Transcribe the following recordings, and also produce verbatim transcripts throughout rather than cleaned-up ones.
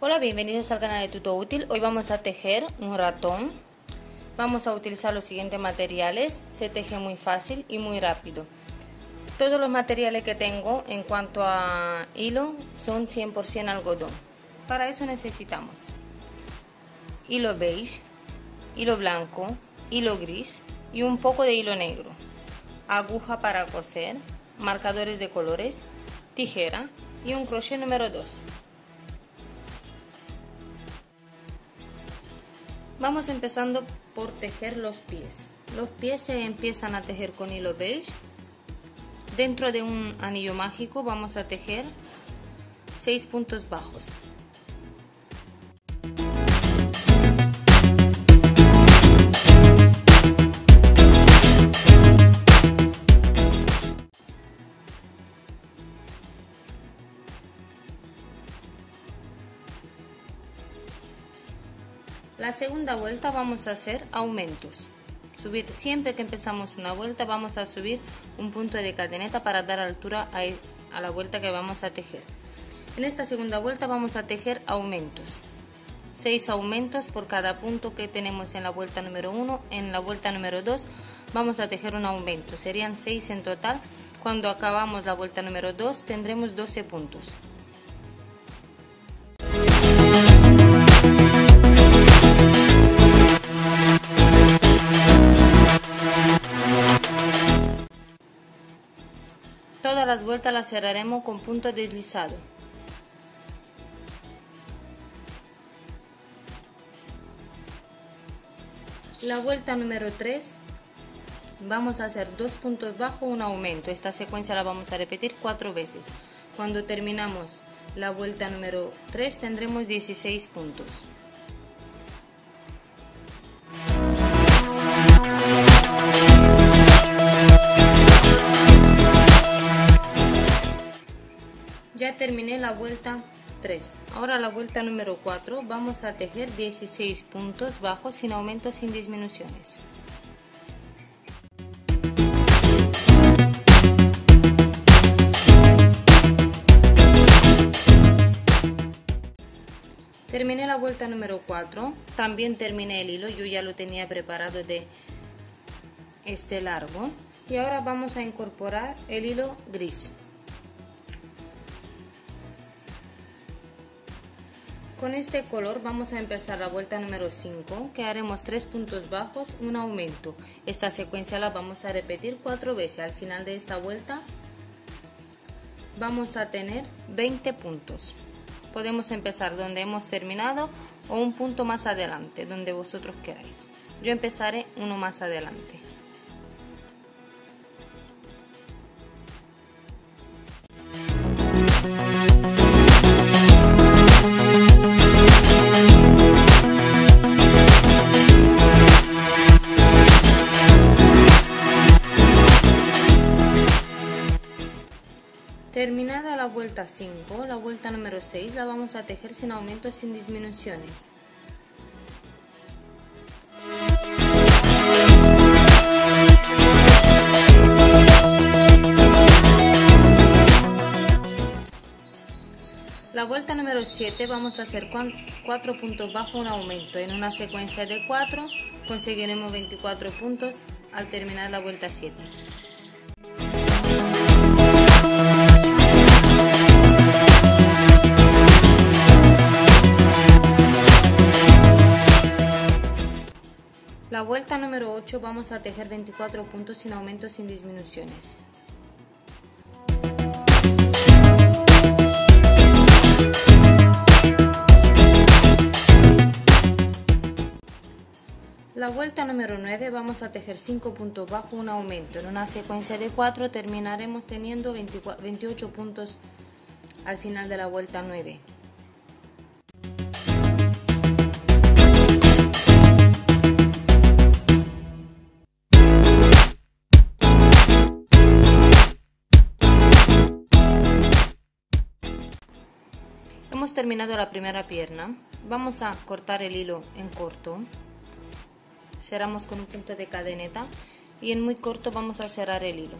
Hola, bienvenidos al canal de Tuto Útil. Hoy vamos a tejer un ratón. Vamos a utilizar los siguientes materiales. Se teje muy fácil y muy rápido. Todos los materiales que tengo en cuanto a hilo son cien por ciento algodón. Para eso necesitamos hilo beige, hilo blanco, hilo gris y un poco de hilo negro, aguja para coser, marcadores de colores, tijera y un crochet número dos. Vamos empezando por tejer los pies. Los pies se empiezan a tejer con hilo beige. Dentro de un anillo mágico vamos a tejer seis puntos bajos. La segunda vuelta vamos a hacer aumentos. Subir, siempre que empezamos una vuelta vamos a subir un punto de cadeneta para dar altura a, a la vuelta que vamos a tejer. En esta segunda vuelta vamos a tejer aumentos. seis aumentos por cada punto que tenemos en la vuelta número uno. En la vuelta número dos vamos a tejer un aumento. Serían seis en total. Cuando acabamos la vuelta número dos tendremos doce puntos. Todas las vueltas las cerraremos con punto deslizado. La vuelta número tres vamos a hacer dos puntos bajos, un aumento. Esta secuencia la vamos a repetir cuatro veces. Cuando terminamos la vuelta número tres tendremos dieciséis puntos. Ya terminé la vuelta tres. Ahora la vuelta número cuatro vamos a tejer dieciséis puntos bajos sin aumentos, sin disminuciones. Terminé la vuelta número cuatro. También terminé el hilo, yo ya lo tenía preparado de este largo. Y ahora vamos a incorporar el hilo gris. Con este color vamos a empezar la vuelta número cinco, que haremos tres puntos bajos, un aumento. Esta secuencia la vamos a repetir cuatro veces. Al final de esta vuelta vamos a tener veinte puntos. Podemos empezar donde hemos terminado o un punto más adelante, donde vosotros queráis. Yo empezaré uno más adelante. Terminada la vuelta cinco, la vuelta número seis la vamos a tejer sin aumentos, sin disminuciones. La vuelta número siete vamos a hacer cuatro puntos bajo un aumento. En una secuencia de cuatro conseguiremos veinticuatro puntos al terminar la vuelta siete. La vuelta número ocho vamos a tejer veinticuatro puntos sin aumentos, sin disminuciones. La vuelta número nueve vamos a tejer cinco puntos bajo un aumento. En una secuencia de cuatro terminaremos teniendo veintiocho puntos al final de la vuelta nueve. Terminado la primera pierna, vamos a cortar el hilo en corto, cerramos con un punto de cadeneta y en muy corto vamos a cerrar el hilo,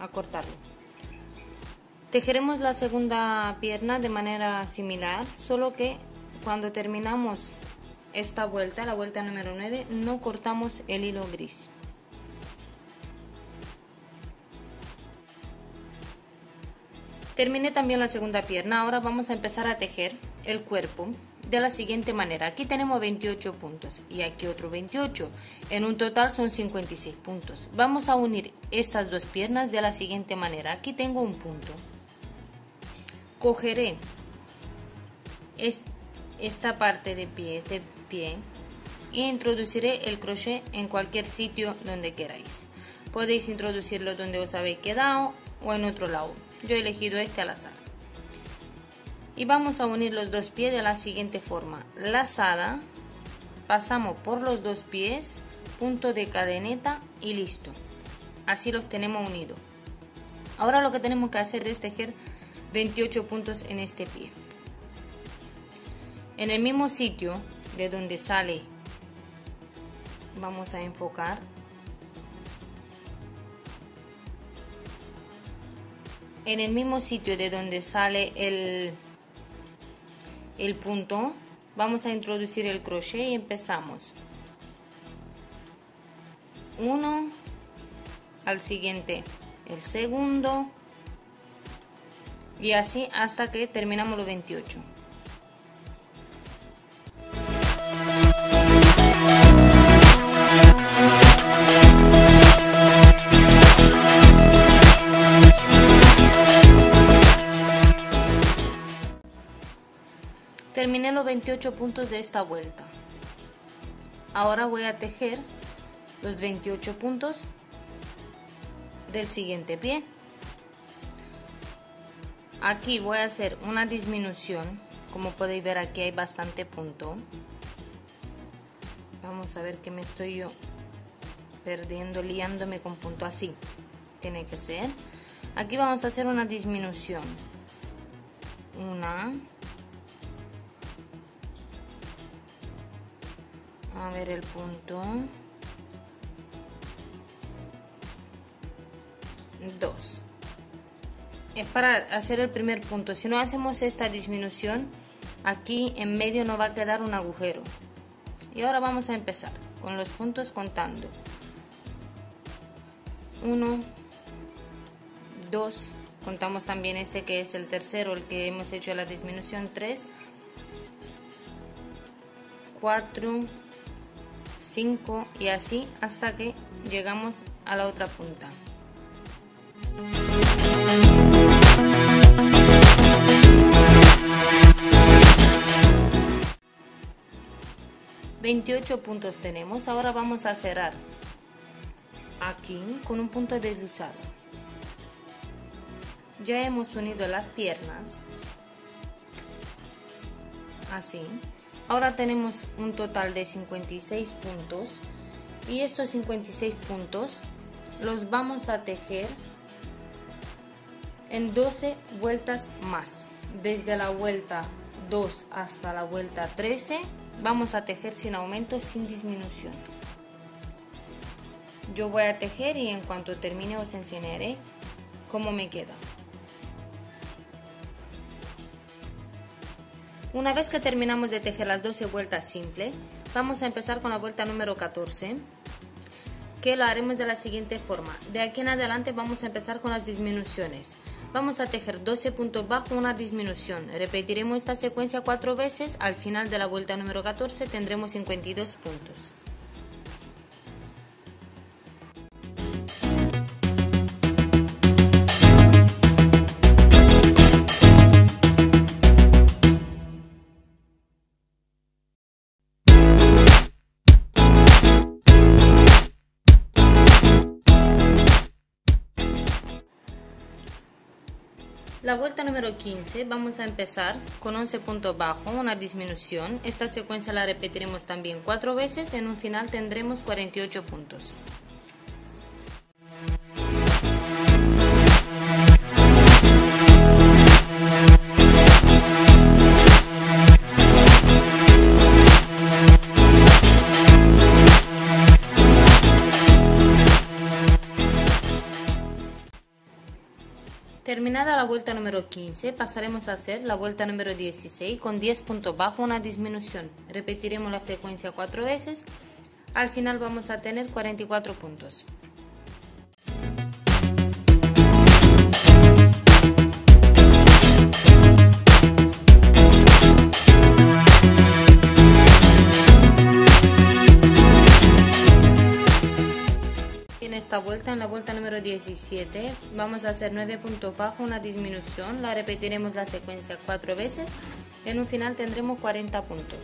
a cortarlo. Tejeremos la segunda pierna de manera similar, solo que cuando terminamos esta vuelta, la vuelta número nueve, no cortamos el hilo gris. Terminé también la segunda pierna, ahora vamos a empezar a tejer el cuerpo de la siguiente manera. Aquí tenemos veintiocho puntos y aquí otro veintiocho, en un total son cincuenta y seis puntos. Vamos a unir estas dos piernas de la siguiente manera. Aquí tengo un punto, cogeré esta parte de pie, este pie, y introduciré el crochet en cualquier sitio donde queráis. Podéis introducirlo donde os habéis quedado o en otro lado. Yo he elegido este al azar. Y vamos a unir los dos pies de la siguiente forma: lazada, pasamos por los dos pies, punto de cadeneta y listo. Así los tenemos unidos. Ahora lo que tenemos que hacer es tejer veintiocho puntos en este pie. En el mismo sitio de donde sale, vamos a enfocar. En el mismo sitio de donde sale el, el punto, vamos a introducir el crochet y empezamos uno, al siguiente el segundo y así hasta que terminamos los veintiocho. Terminé los veintiocho puntos de esta vuelta. Ahora voy a tejer los veintiocho puntos del siguiente pie. Aquí voy a hacer una disminución, como podéis ver aquí hay bastante punto. Vamos a ver que me estoy yo perdiendo, liándome con punto, así tiene que ser. Aquí vamos a hacer una disminución, una. A ver el punto, dos, es para hacer el primer punto. Si no hacemos esta disminución, aquí en medio no va a quedar un agujero. Y ahora vamos a empezar con los puntos contando uno, dos, contamos también este que es el tercero, el que hemos hecho la disminución, tres, cuatro, cinco y así hasta que llegamos a la otra punta. veintiocho puntos tenemos. Ahora vamos a cerrar aquí con un punto deslizado. Ya hemos unido las piernas así. Ahora tenemos un total de cincuenta y seis puntos y estos cincuenta y seis puntos los vamos a tejer en doce vueltas más. Desde la vuelta dos hasta la vuelta trece vamos a tejer sin aumento, sin disminución. Yo voy a tejer y en cuanto termine os enseñaré cómo me queda. Una vez que terminamos de tejer las doce vueltas simples, vamos a empezar con la vuelta número catorce, que lo haremos de la siguiente forma. De aquí en adelante vamos a empezar con las disminuciones. Vamos a tejer doce puntos bajo una disminución. Repetiremos esta secuencia cuatro veces. Al final de la vuelta número catorce tendremos cincuenta y dos puntos. La vuelta número quince vamos a empezar con once puntos bajo, una disminución. Esta secuencia la repetiremos también cuatro veces, en un final tendremos cuarenta y ocho puntos. Terminada la vuelta número quince pasaremos a hacer la vuelta número dieciséis con diez puntos bajo una disminución. Repetiremos la secuencia cuatro veces. Al final vamos a tener cuarenta y cuatro puntos. Vuelta, en la vuelta número diecisiete vamos a hacer nueve puntos bajo una disminución, la repetiremos la secuencia cuatro veces, en un final tendremos cuarenta puntos.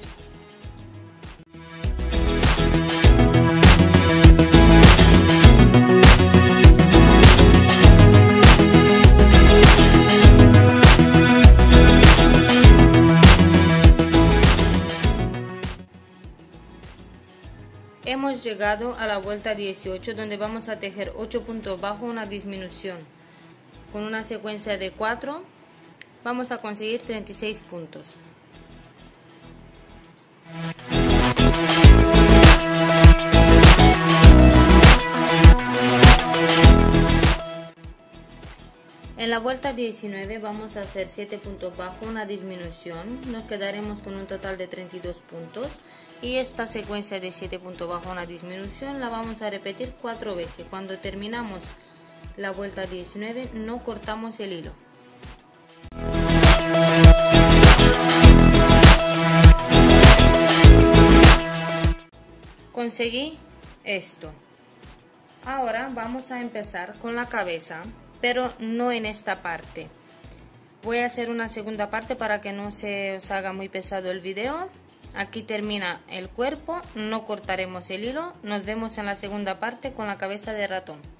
Hemos llegado a la vuelta dieciocho, donde vamos a tejer ocho puntos bajo una disminución. Con una secuencia de cuatro vamos a conseguir treinta y seis puntos. En la vuelta diecinueve vamos a hacer siete puntos bajo una disminución, nos quedaremos con un total de treinta y dos puntos. Y esta secuencia de siete puntos bajo una disminución la vamos a repetir cuatro veces. Cuando terminamos la vuelta diecinueve no cortamos el hilo. Conseguí esto. Ahora vamos a empezar con la cabeza, pero no en esta parte. Voy a hacer una segunda parte para que no se os haga muy pesado el video. Aquí termina el cuerpo, no cortaremos el hilo, nos vemos en la segunda parte con la cabeza de ratón.